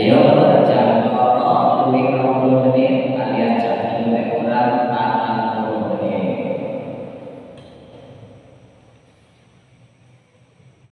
Ayo.